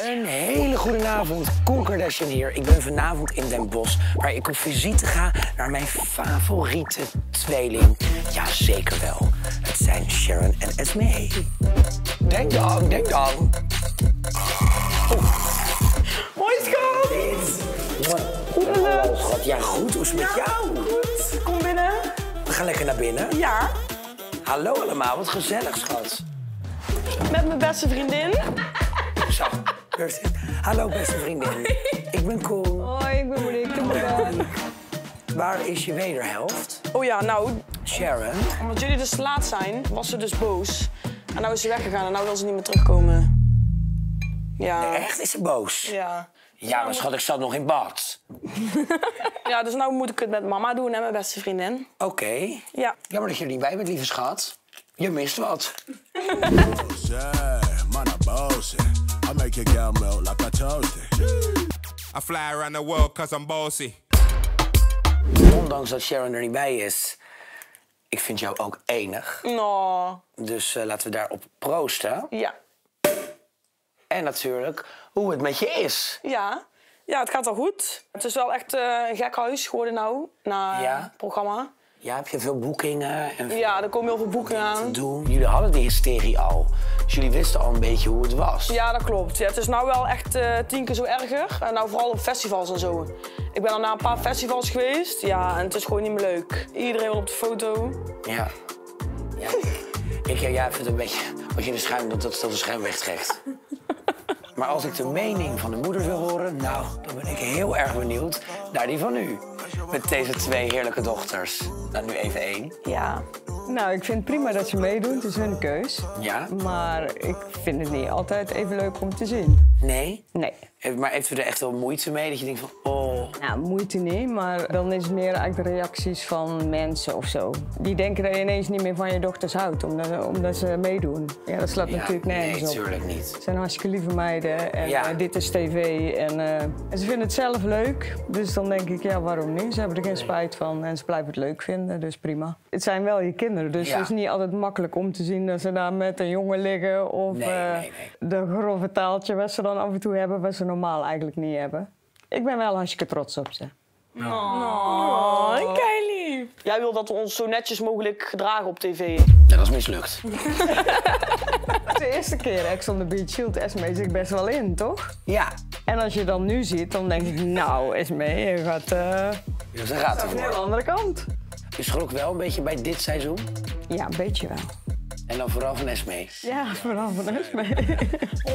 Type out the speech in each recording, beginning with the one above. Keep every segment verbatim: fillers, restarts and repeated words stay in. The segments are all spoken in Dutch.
Een hele goede avond, Koen Kardashian hier. Ik ben vanavond in Den Bosch, waar ik op visite ga naar mijn favoriete tweeling. Ja, zeker wel. Het zijn Sharon en Esmée. Denk dan, denk dan. Oh. Hoi, schat. Hallo, schat. Ja, goed. Hoe is het met jou? Goed. Kom binnen. We gaan lekker naar binnen. Ja. Hallo allemaal, wat gezellig, schat. Met mijn beste vriendin. Zo. Hallo beste vriendin, ik ben Koen. Hoi, ik ben Meekijken Met. Waar is je wederhelft? Oh ja, nou... Sharon. Omdat jullie dus te laat zijn, was ze dus boos. En nou is ze weggegaan en nou wil ze niet meer terugkomen. Ja. Nee, echt? Is ze boos? Ja. Ja, maar schat, ik zat nog in bad. Ja, dus nou moet ik het met mama doen en mijn beste vriendin. Oké. Okay. Ja. Jammer dat je er niet bij bent, lieve schat. Je mist wat. I make your girl melt like I toast it. I fly around the world 'cause I'm bossy. Ondanks dat Sharon er niet bij is, ik vind jou ook enig. No. Dus uh, laten we daarop proosten. Ja. En natuurlijk hoe het met je is. Ja. Ja, het gaat al goed. Het is wel echt uh, een gek huis geworden nou, na ja. het programma. Ja, heb je veel boekingen? En veel ja, er komen heel veel boekingen aan. Doen. Jullie hadden die hysterie al. Dus jullie wisten al een beetje hoe het was. Ja, dat klopt. Ja, het is nou wel echt uh, tien keer zo erger. En nou vooral op festivals en zo. Ik ben al naar een paar festivals geweest. Ja, en het is gewoon niet meer leuk. Iedereen wil op de foto. Ja. Ja, ik ja, vind het een beetje... Als je de schuim, dat, dat de schuim wegtrekt. Maar als ik de mening van de moeders wil horen... Nou, dan ben ik heel erg benieuwd naar die van u. Met deze twee heerlijke dochters. Nou, nu even één. Ja. Nou, ik vind het prima dat ze meedoen. Het is hun keus. Ja. Maar ik vind het niet altijd even leuk om te zien. Nee? Nee. Maar heeft u er echt wel moeite mee? Dat je denkt van, oh... Nou, moeite niet, maar dan is het meer eigenlijk de reacties van mensen of zo. Die denken dat je ineens niet meer van je dochters houdt, omdat, omdat ze meedoen. Ja, dat slaat ja, natuurlijk nergens nee, op. Nee, natuurlijk niet. Ze zijn hartstikke lieve meiden en ja. uh, dit is tv. En, uh, en ze vinden het zelf leuk, dus dan denk ik, ja, waarom niet? Ze hebben er geen nee. spijt van en ze blijven het leuk vinden, dus prima. Het zijn wel je kinderen, dus ja. het is niet altijd makkelijk om te zien dat ze daar met een jongen liggen. Of nee, uh, nee, nee. de grove taaltje wat ze dan af en toe hebben, wat ze normaal eigenlijk niet hebben. Ik ben wel hartstikke trots op ze. Oh, kei lief. Jij wil dat we ons zo netjes mogelijk gedragen op tv. Ja, dat is mislukt. De eerste keer Ex on the Beach hield Esmée zich best wel in, toch? Ja. En als je dan nu ziet, dan denk ik, nou Esmée, je gaat... Uh, ze gaat ervoor. Naar de andere kant. Je schrok wel een beetje bij dit seizoen? Ja, een beetje wel. En dan vooral van Esmée. Ja, vooral van Esmée.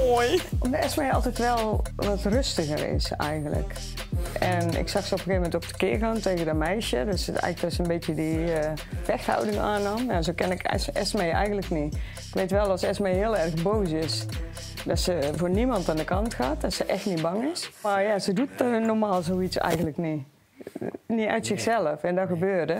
Hoi. Omdat Esmée altijd wel wat rustiger is, eigenlijk. En ik zag ze op een gegeven moment op de keer gaan tegen dat meisje. Dus eigenlijk dat ze een beetje die uh, weghouding aannam. Ja, zo ken ik es Esmée eigenlijk niet. Ik weet wel, als Esmée heel erg boos is, dat ze voor niemand aan de kant gaat. Dat ze echt niet bang is. Maar ja, ze doet uh, normaal zoiets eigenlijk niet. Niet uit zichzelf. En dat gebeurde.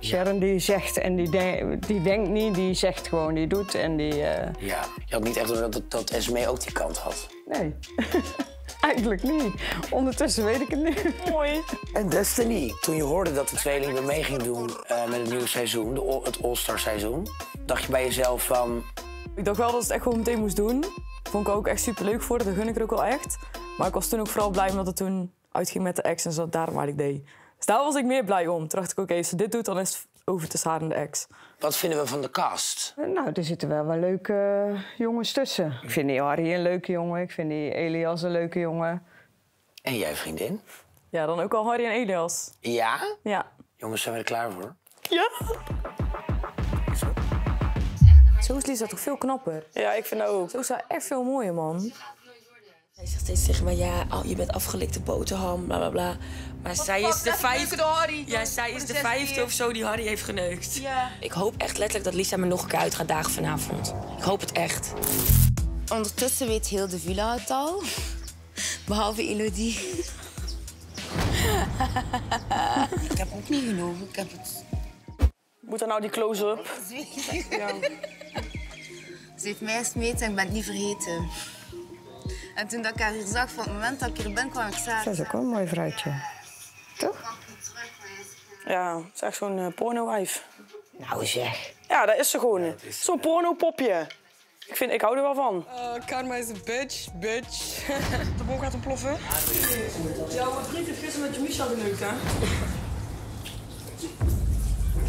Sharon die zegt en die, de die denkt niet, die zegt gewoon, die doet en die... Uh... Ja, je had niet echt dat, dat Esmée ook die kant had. Nee, eigenlijk niet. Ondertussen weet ik het niet. Mooi. En Destiny, toen je hoorde dat de tweeling weer mee ging doen uh, met het nieuwe seizoen, de, het All-Star seizoen, dacht je bij jezelf van... Ik dacht wel dat het echt gewoon meteen moest doen. Vond ik ook echt superleuk voor, dat gun ik er ook wel echt. Maar ik was toen ook vooral blij omdat het toen uitging met de ex en zo, daarom waar ik deed. Dus daar was ik meer blij om. Toen dacht ik, oké, okay, als ze dit doet, dan is het over te Sharon de ex. Wat vinden we van de cast? Nou, er zitten wel wel leuke jongens tussen. Ik vind die Harry een leuke jongen, ik vind die Elias een leuke jongen. En jij, vriendin? Ja, dan ook al Harry en Elias. Ja? Ja. Jongens, zijn we er klaar voor? Ja. Zo is Lisa toch veel knapper? Ja, ik vind dat ook. Zo is hij echt veel mooier, man. Hij zegt steeds tegen mij, ja, oh, je bent afgelikte boterham, bla bla bla. Maar zij is de vijfde. Ja, zij is de vijfde of zo die Harry heeft geneukt. Ja. Ik hoop echt letterlijk dat Lisa me nog een keer uit gaat dagen vanavond. Ik hoop het echt. Ondertussen weet heel de villa het al. Behalve Elodie. Ik heb ook niet geloven. Ik heb het. Moet er nou die close-up? Ja. Ze heeft mij gesmeten en ik ben het niet vergeten. En toen dat ik haar hier zag, van het moment dat ik er ben, kwam ik samen. Dat is ook wel een mooi vrouwtje. Toch? Ja, het is echt zo'n uh, porno-wife. Nou zeg. Ja, dat is ze gewoon. Zo'n porno-popje. Ik, vind, ik hou er wel van. Uh, karma is een bitch, bitch. De bom gaat ontploffen. Ja, mijn vriend heeft gisteren met Jamisha geneukt, hè?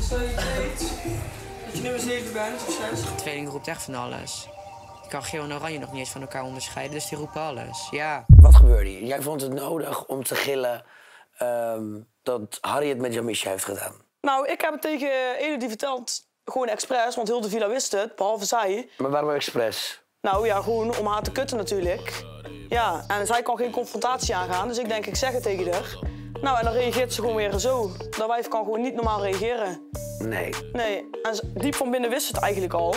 Stel je weet dat je nummer zeven bent, of zes. De tweeling roept echt van alles. Ik kan geel en oranje nog niet eens van elkaar onderscheiden, dus die roepen alles, ja. Wat gebeurde hier? Jij vond het nodig om te gillen um, dat Harriet met Jamisha heeft gedaan? Nou, ik heb het tegen Elodie verteld, gewoon expres, want heel de villa wist het, behalve zij. Maar waarom expres? Nou ja, gewoon om haar te kutten natuurlijk. Ja, en zij kan geen confrontatie aangaan, dus ik denk, ik zeg het tegen haar. Nou, en dan reageert ze gewoon weer zo. Dat wijf kan gewoon niet normaal reageren. Nee. Nee, en diep van binnen wist het eigenlijk al.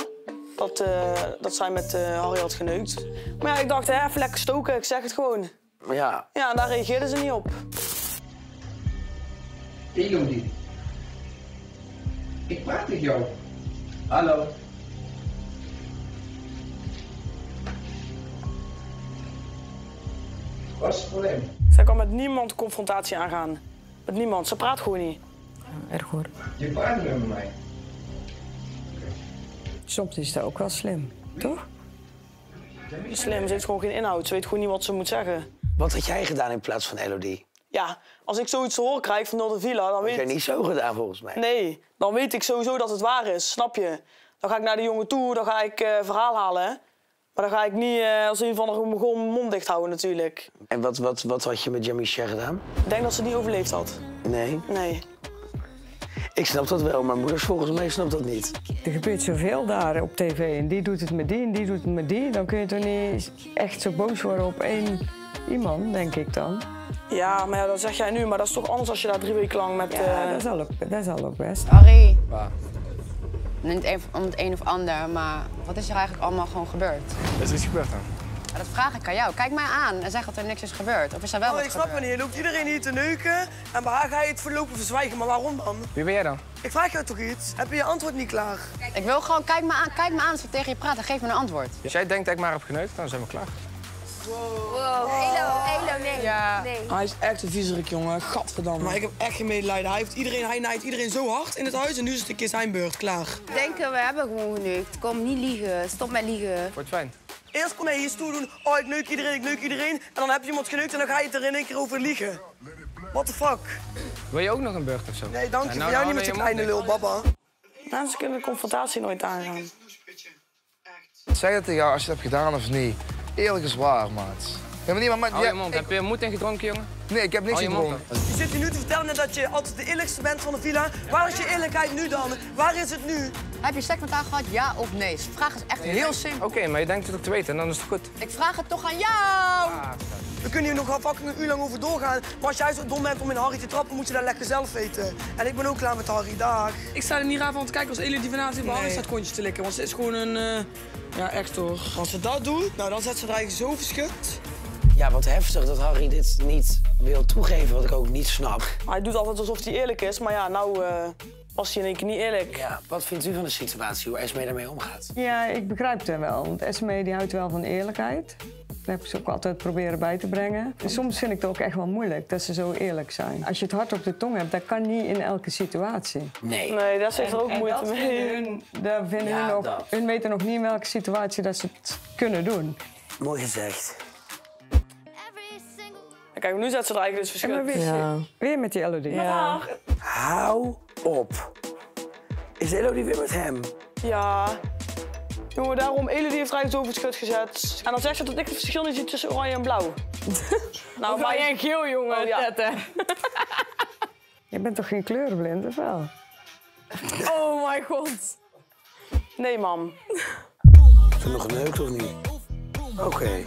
Dat, uh, dat zij met uh, Harry had geneukt. Maar ja, ik dacht, hè, even lekker stoken, ik zeg het gewoon. Ja. Ja, en daar reageerden ze niet op. Elodie. Ik praat met jou. Hallo. Wat is het probleem? Zij kan met niemand confrontatie aangaan. Met niemand, ze praat gewoon niet. Ja, erg hoor. Je praat niet met mij. Soms is dat ook wel slim, toch? Slim, ze heeft gewoon geen inhoud. Ze weet gewoon niet wat ze moet zeggen. Wat had jij gedaan in plaats van Elodie? Ja, als ik zoiets te horen krijg van de villa, dan weet ik... Dat heb jij niet zo gedaan, volgens mij. Nee, dan weet ik sowieso dat het waar is, snap je? Dan ga ik naar de jongen toe, dan ga ik uh, verhaal halen. Maar dan ga ik niet uh, als een van de gewoon mijn mond dicht houden, natuurlijk. En wat, wat, wat had je met Jamisha gedaan? Ik denk dat ze het niet overleefd had. Nee? Nee. Ik snap dat wel, maar moeders volgens mij snapt dat niet. Er gebeurt zoveel daar op tv. En die doet het met die en die doet het met die. Dan kun je toch niet echt zo boos worden op één iemand, denk ik dan. Ja, maar ja, dat zeg jij nu. Maar dat is toch anders als je daar drie weken lang met... Ja, uh... dat, is al ook, dat is al ook best. Harry. Waar? Niet om het een of ander, maar wat is er eigenlijk allemaal gewoon gebeurd? Is er iets gebeurd dan? Ja, dat vraag ik aan jou. Kijk mij aan en zeg dat er niks is gebeurd. Of is er wel oh, wat ik gebeurd? Ik snap me niet. Loopt iedereen hier te neuken en bij haar ga je het voorlopig verzwijgen. Maar waarom dan? Wie ben jij dan? Ik vraag jou toch iets? Heb je je antwoord niet klaar? Kijk, ik wil gewoon, kijk me aan, kijk me aan als we tegen je praten. Geef me een antwoord. Als jij denkt dat ik maar heb geneukt, dan zijn we klaar. Wow. Wow. Elo, Elo, nee. Ja. Nee. Hij is echt een viezerik, jongen. Gadverdamme. Maar ik heb echt geen medelijden. Hij heeft iedereen, hij naait iedereen zo hard in het huis en nu is het een keer zijn beurt. Klaar. Ja. Denken, we hebben gewoon geneukt. Kom, niet liegen. Stop met liegen. Wordt fijn. Eerst kom je hier stoer doen, oh ik neuk iedereen, ik neuk iedereen. En dan heb je iemand geneukt en dan ga je het er in één keer over liegen. What the fuck? Wil je ook nog een burger of zo? Nee, dank je. Ja, nou, voor jou nou, niet met je kleine lul, baba. Mensen kunnen de confrontatie nooit aangaan. Zeg het tegen jou als je het hebt gedaan of niet. Eerlijk is waar, maat. Ja, maar niet, maar, maar, ja, je mond. Ik... Heb je moed ingedronken, jongen? Nee, ik heb niks gedronken. Je zit hier nu te vertellen dat je altijd de eerlijkste bent van de villa. Ja. Waar is je eerlijkheid nu dan? Waar is het nu? Heb je seks met haar gehad, ja of nee? De vraag is echt nee, heel simpel. Oké, okay, maar je denkt het ook te weten en dan is het goed. Ik vraag het toch aan jou! Ah, we kunnen hier nog wel fucking een uur lang over doorgaan. Maar als jij zo dom bent om in Harry te trappen, moet je dat lekker zelf weten. En ik ben ook klaar met Harry, dag. Ik sta er niet raar van te kijken als Elodie vanavond in Harry staat kontjes te likken. Want ze is gewoon een... Uh... Ja, echt hoor. Als ze dat doen, nou, dan zet ze er eigenlijk zo verschut. Ja, wat heftig dat Harry dit niet wil toegeven, wat ik ook niet snap. Hij doet altijd alsof hij eerlijk is, maar ja, nou uh, was hij in één keer niet eerlijk. Ja, wat vindt u van de situatie, hoe Esmée daarmee omgaat? Ja, ik begrijp het wel, want Esmée die houdt wel van eerlijkheid. Dat heb ik ze ook altijd proberen bij te brengen. En soms vind ik het ook echt wel moeilijk dat ze zo eerlijk zijn. Als je het hard op de tong hebt, dat kan niet in elke situatie. Nee. Nee, dat zit er ook en moeite dat mee. Hun, dat vinden ja, hun, nog, dat. Hun weten nog niet in welke situatie dat ze het kunnen doen. Mooi gezegd. Kijk, nu zet ze er eigenlijk dus verschil. Weer, ja. weer met die Elodie. Ja. Hou op. Is Elodie weer met hem? Ja. Jongen, daarom, Elodie heeft eigenlijk zo over het schut gezet. En dan zegt ze dat ik het verschil niet zie tussen oranje en blauw. Nou, oranje en geel, jongen. Oh, ja. Je bent toch geen kleurenblind, of wel? Oh my god. Nee, mam. Is er nog een heuk of niet? Oké. Okay.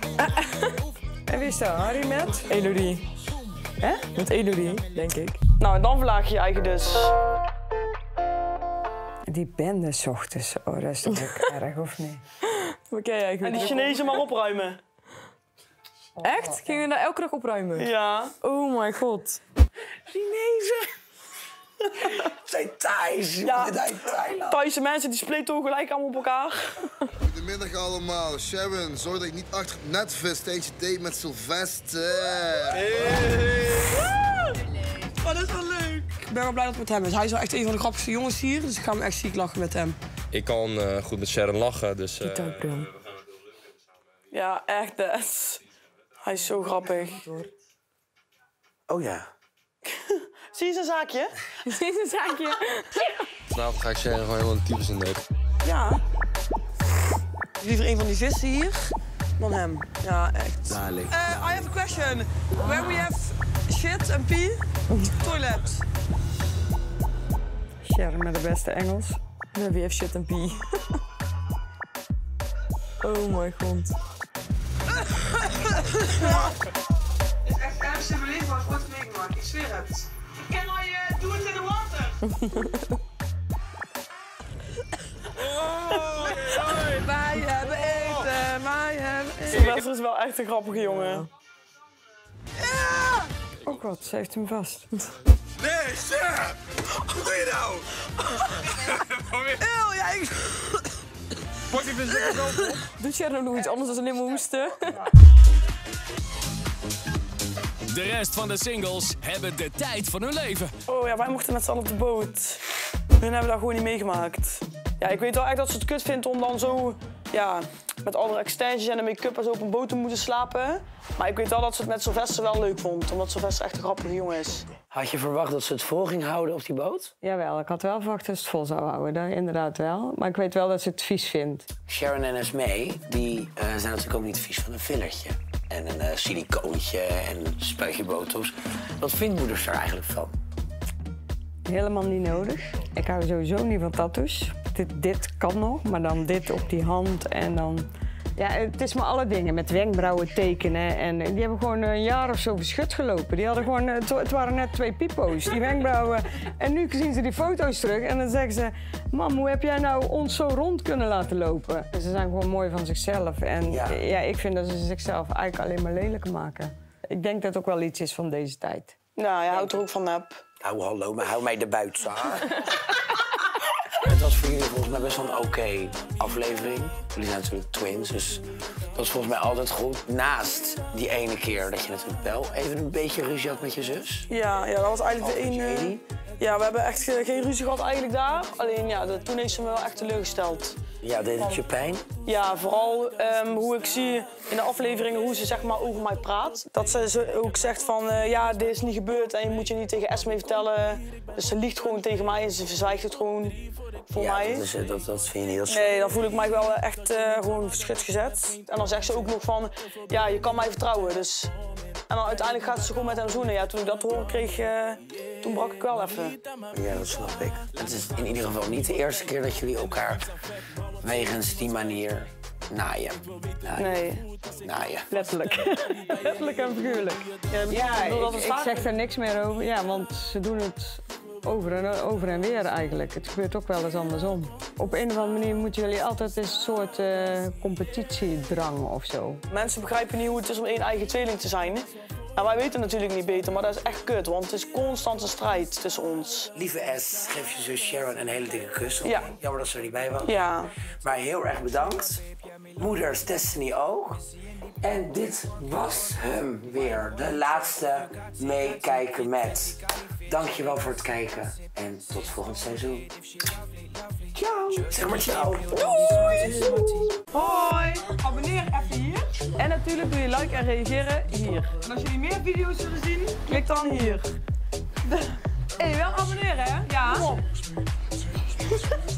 En wie is dat? Harry met? Elodie. Hè? Met Elodie, denk ik. Nou, en dan verlaag je je eigen dus. Die bende 's ochtends, oh, dat is toch ook erg, of niet? Oké, okay, en die Chinezen maar opruimen. Oh, echt? Gingen we daar elke dag opruimen? Ja. Oh my god. Chinezen. Zijn Thais. Ja. Thaise mensen die splitten ook gelijk allemaal op elkaar. Goedemiddag allemaal. Sharon, zorg dat ik niet achter Netflix tijdje date met Sylvester. Hey. Hey. Wat is wel leuk. Ik ben wel blij dat het met hem is. Hij is wel echt een van de grappigste jongens hier, dus ik ga hem echt ziek lachen met hem. Ik kan uh, goed met Sharon lachen, dus... Uh, ik ook, Ja, echt best. Hij is zo grappig. Oh ja. Zie je zijn zaakje? Zie je zijn zaakje? Vanavond ga ik Sharon gewoon helemaal de types in de. Ja. Liever een van die vissen hier dan hem. Ja, echt. Uh, I have a question. Where we have shit and pee? Toilet. Sharon met de beste Engels. Where we have shit and pee. Oh mijn god. Het is echt erg symboliek wat wordt meegemaakt. Ik zweer het. Ik ken al je do it in the water. Oh, oh, wij hebben eten, wij hebben eten. Sylvester is wel echt een grappige jongen. Ja. Oh god, ze heeft hem vast. Nee, Sarah! Wat doe je nou? Eeuw, ja, ik... Pak je verzekerd op. Doet Sharon nog iets anders dan in mijn hoesten? De rest van de singles hebben de tijd van hun leven. Oh ja, wij mochten met z'n allen op de boot. Hun hebben dat gewoon niet meegemaakt. Ja, ik weet wel echt dat ze het kut vindt om dan zo... Ja, met alle extensions en de make-up en zo op een boot te moeten slapen. Maar ik weet wel dat ze het met Sylvester wel leuk vond. Omdat Sylvester echt een grappige jongen is. Had je verwacht dat ze het vol ging houden op die boot? Jawel, ik had wel verwacht dat ze het vol zou houden. Dat inderdaad wel. Maar ik weet wel dat ze het vies vindt. Sharon en Esmée, die uh, zijn natuurlijk ook niet vies van een filletje. En een uh, silicoontje en een spuitje botox. Wat vindt moeders er eigenlijk van? Helemaal niet nodig. Ik hou sowieso niet van tattoos. Dit, dit kan nog, maar dan dit op die hand en dan... Ja, het is maar alle dingen, met wenkbrauwen tekenen. En die hebben gewoon een jaar of zo verschut gelopen. Die hadden gewoon, het waren net twee pipo's, die wenkbrauwen. En nu zien ze die foto's terug en dan zeggen ze... Mam, hoe heb jij nou ons zo rond kunnen laten lopen? Ze zijn gewoon mooi van zichzelf. En ja, ja ik vind dat ze zichzelf eigenlijk alleen maar lelijker maken. Ik denk dat het ook wel iets is van deze tijd. Nou, je houdt er ook van nep. Nou, hallo, maar hou mij de buit. Het was voor jullie volgens mij best wel een oké okay aflevering. Jullie zijn natuurlijk twins, dus dat is volgens mij altijd goed. Naast die ene keer dat je natuurlijk wel even een beetje ruzie had met je zus. Ja, ja dat was eigenlijk oh, de ene... Ja, we hebben echt geen ruzie gehad eigenlijk daar. Alleen ja, de, toen heeft ze me wel echt teleurgesteld. Ja, deed het je pijn? Ja, vooral um, hoe ik zie in de afleveringen hoe ze zeg maar over mij praat. Dat ze ook zegt van, uh, ja, dit is niet gebeurd en je moet je niet tegen Esmée vertellen. Dus ze liegt gewoon tegen mij en ze verzwijgt het gewoon voor ja, mij. Ja, dat, dat, dat vind je niet heel slim. Nee, dan voel ik mij wel echt uh, gewoon verschut gezet. En dan zegt ze ook nog van, ja, je kan mij vertrouwen, dus... En dan uiteindelijk gaat ze gewoon met hem zoenen. Ja, toen ik dat horen kreeg, uh, toen brak ik wel even. Ja, dat snap ik. Het is in ieder geval niet de eerste keer dat jullie elkaar wegens die manier naaien. naaien. Nee. Naaien. Letterlijk. Letterlijk en figuurlijk. Ja, ja ik, dat ik, ik zeg er niks meer over. Ja, want ze doen het over en, over en weer eigenlijk. Het gebeurt ook wel eens andersom. Op een of andere manier moeten jullie altijd een soort uh, competitiedrang of zo. Mensen begrijpen niet hoe het is om één eigen tweeling te zijn. En wij weten natuurlijk niet beter, maar dat is echt kut, want het is constant een strijd tussen ons. Lieve S, geef je zus Sharon een hele dikke kus. Ja. Jammer dat ze er niet bij was. Ja. Maar heel erg bedankt. Moeders Destiny ook. En dit was hem weer, de laatste Meekijken Met. Dankjewel voor het kijken en tot volgend seizoen. Ciao. Zeg maar ciao. Doei. Hoi. Abonneer even hier. En natuurlijk doe je like en reageren hier. En als jullie meer video's willen zien, klik dan hier. Hé, hey, wel abonneren hè? Ja. Kom op.